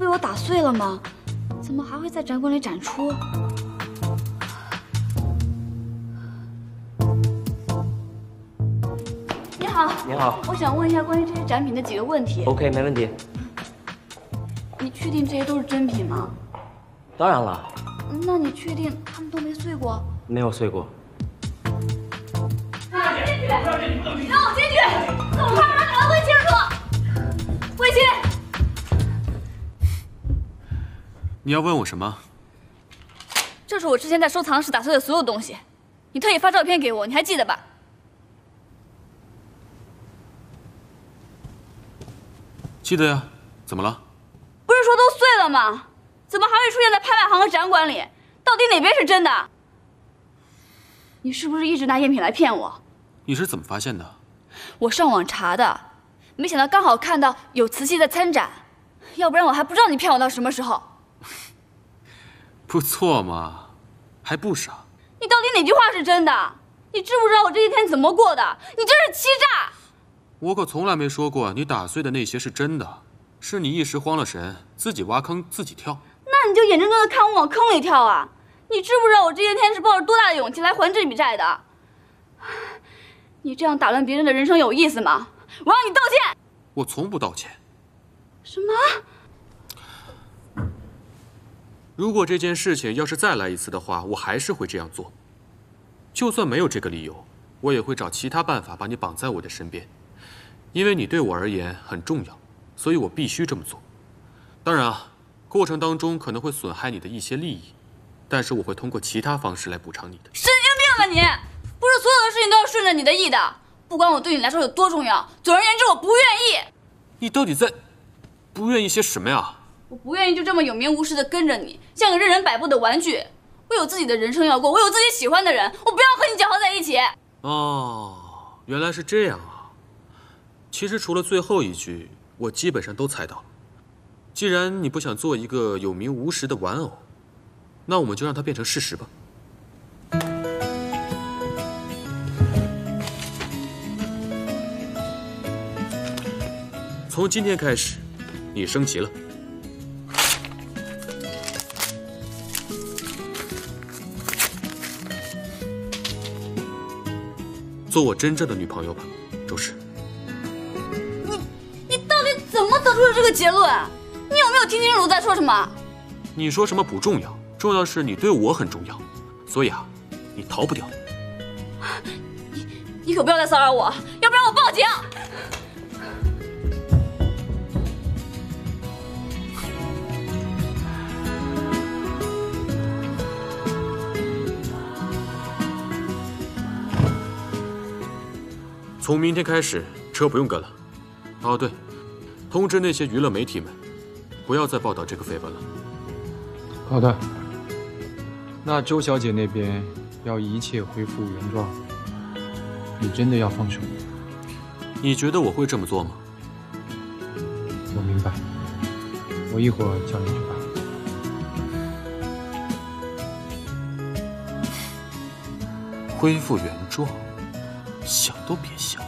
被我打碎了吗？怎么还会在展馆里展出？ 你好，我想问一下关于这些展品的几个问题。OK， 没问题。你确定这些都是真品吗？当然了。那你确定他们都没碎过？没有碎过。让我进去！让我进去！走开，把展柜清出。卫青，你要问我什么？这是我之前在收藏室打碎的所有东西，你特意发照片给我，你还记得吧？ 记得呀，怎么了？不是说都碎了吗？怎么还会出现在拍卖行和展馆里？到底哪边是真的？你是不是一直拿赝品来骗我？你是怎么发现的？我上网查的，没想到刚好看到有瓷器在参展，要不然我还不知道你骗我到什么时候。不错嘛，还不少。你到底哪句话是真的？你知不知道我这一天怎么过的？你这是欺诈！ 我可从来没说过你打碎的那些是真的，是你一时慌了神，自己挖坑自己跳。那你就眼睁睁的看我往坑里跳啊！你知不知道我这些天是抱着多大的勇气来还这笔债的？你这样打乱别人的人生有意思吗？我让你道歉！我从不道歉。什么？如果这件事情要是再来一次的话，我还是会这样做。就算没有这个理由，我也会找其他办法把你绑在我的身边。 因为你对我而言很重要，所以我必须这么做。当然啊，过程当中可能会损害你的一些利益，但是我会通过其他方式来补偿你的。神经病吧你！不是所有的事情都要顺着你的意的，不管我对你来说有多重要，总而言之我不愿意。你到底在不愿意些什么呀？我不愿意就这么有名无实的跟着你，像个任人摆布的玩具。我有自己的人生要过，我有自己喜欢的人，我不要和你搅和在一起。哦，原来是这样啊。 其实除了最后一句，我基本上都猜到了。既然你不想做一个有名无实的玩偶，那我们就让它变成事实吧。从今天开始，你升级了。做我真正的女朋友吧，周轼。 就是这个结论，你有没有听清楚我在说什么？你说什么不重要，重要是你对我很重要，所以啊，你逃不掉。你可不要再骚扰我，要不然我报警。从明天开始，车不用跟了。哦，对。 通知那些娱乐媒体们，不要再报道这个绯闻了。好的。那周小姐那边要一切恢复原状，你真的要放手吗？你觉得我会这么做吗？我明白。我一会儿叫你去办。恢复原状，想都别想。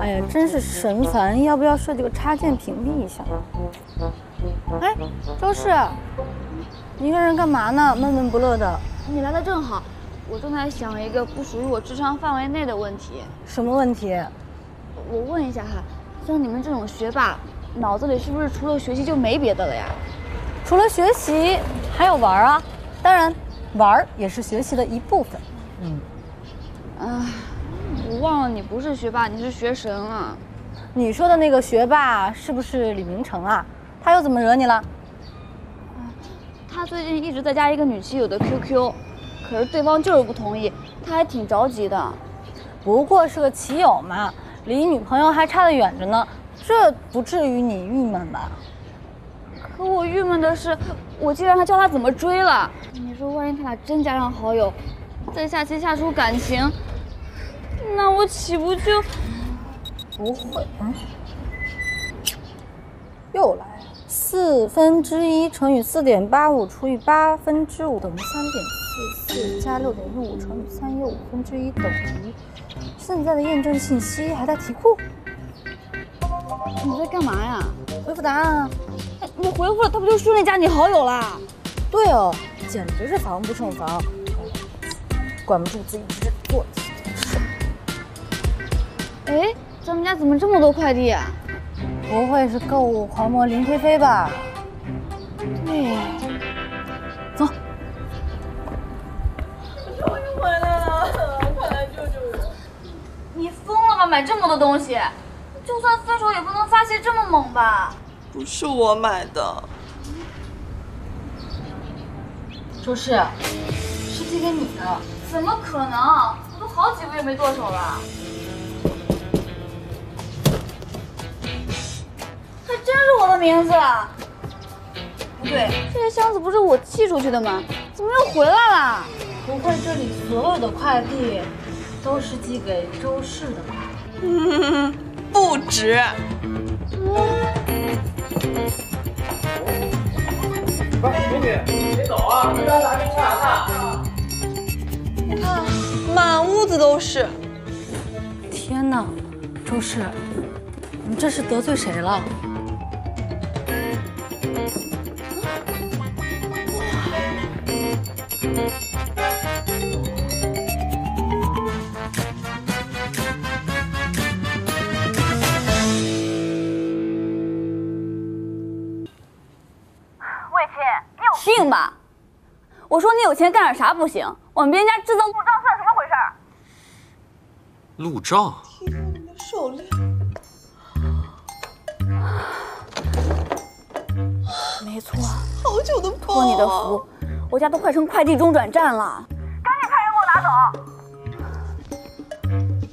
哎呀，真是神烦！要不要设计个插件屏蔽一下？哎，周轼，你一个人干嘛呢？闷闷不乐的。你来的正好，我正在想一个不属于我智商范围内的问题。什么问题？我问一下哈，像你们这种学霸，脑子里是不是除了学习就没别的了呀？除了学习，还有玩啊！当然，玩也是学习的一部分。嗯。啊。 我忘了，你不是学霸，你是学神啊！你说的那个学霸是不是李明成啊？他又怎么惹你了？他最近一直在加一个女棋友的 QQ， 可是对方就是不同意，他还挺着急的。不过是个棋友嘛，离女朋友还差得远着呢，这不至于你郁闷吧？可我郁闷的是，我竟然还教他怎么追了。你说，万一他俩真加上好友，再下棋下出感情？ 那我岂不就不会？嗯，又来了。1/4乘以4.85除以5/8等于3.44加6.15乘以315等于现在的验证信息还在题库。你在干嘛呀？回复答案啊！哎，我回复了，他不就顺利加你好友啦？对哦，简直是防不胜防，管不住自己直做。哎，咱们家怎么这么多快递啊？ 不会是购物狂魔林菲菲吧？对呀，走。我终于回来了，快来救救我！你疯了吧？买这么多东西，就算分手也不能发泄这么猛吧？不是我买的，周氏，是寄给你的？怎么可能？我都好几个月没剁手了。 还真是我的名字，不对，这些箱子不是我寄出去的吗？怎么又回来了？不会这里所有的快递都是寄给周氏的吧？嗯，不止。快，美女，别走啊！回家拿冰淇淋呢。啊，满屋子都是。天哪，周氏，你这是得罪谁了？ 魏琴，你有病吧？我说你有钱干点啥不行？往别人家制造路障算什么回事？路障？提出你的狩猎。没错，好久的包。托你的福。 我家都快成快递中转站了，赶紧派人给我拿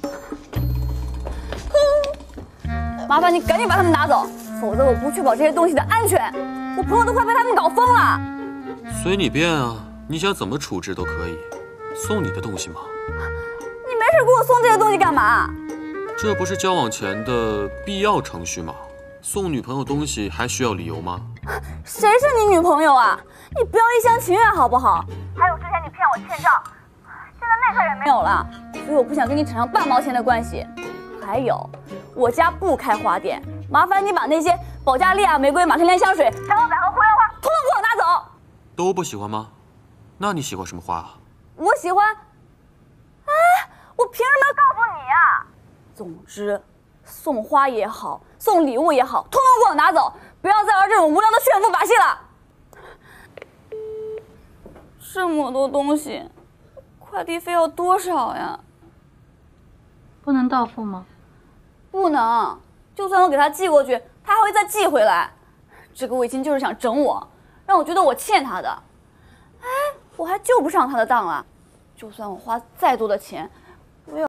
走！麻烦你赶紧把他们拿走，否则我不确保这些东西的安全。我朋友都快被他们搞疯了。随你便啊，你想怎么处置都可以。送你的东西吗？你没事给我送这些东西干嘛？这不是交往前的必要程序吗？送女朋友东西还需要理由吗？谁是你女朋友啊？ 你不要一厢情愿好不好？还有之前你骗我欠账，现在那事也没有了，所以我不想跟你扯上半毛钱的关系。还有，我家不开花店，麻烦你把那些保加利亚玫瑰、马特莲香水、长岛百合、火焰花，统统给我拿走。都不喜欢吗？那你喜欢什么花啊？我喜欢。哎，我凭什么要告诉你啊？总之，送花也好，送礼物也好，统统给我拿走，不要再玩这种无聊的炫富把戏了。 这么多东西，快递费要多少呀？不能到付吗？不能，就算我给他寄过去，他还会再寄回来。这个魏青就是想整我，让我觉得我欠他的。哎，我还救不上他的当了。就算我花再多的钱，我也……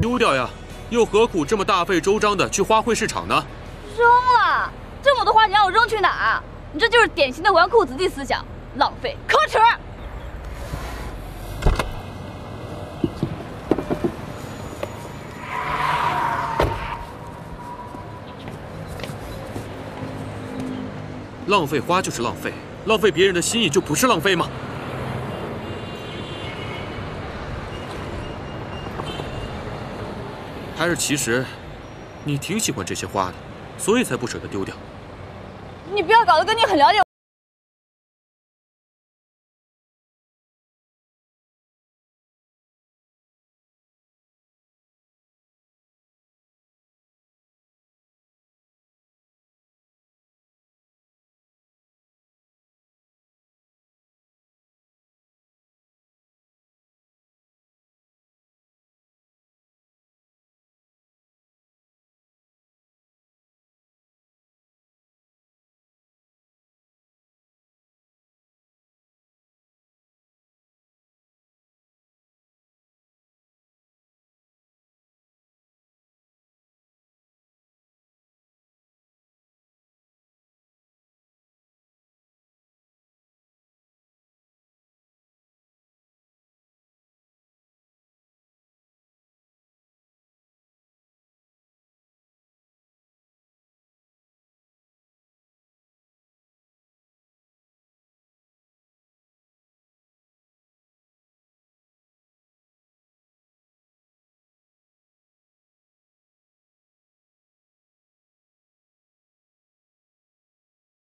丢掉呀，又何苦这么大费周章的去花卉市场呢？扔了，这么多花你让我扔去哪啊？你这就是典型的纨绔子弟思想，浪费，可耻！ 浪费花就是浪费，浪费别人的心意就不是浪费吗？还是其实你挺喜欢这些花的，所以才不舍得丢掉。你不要搞得跟你很了解。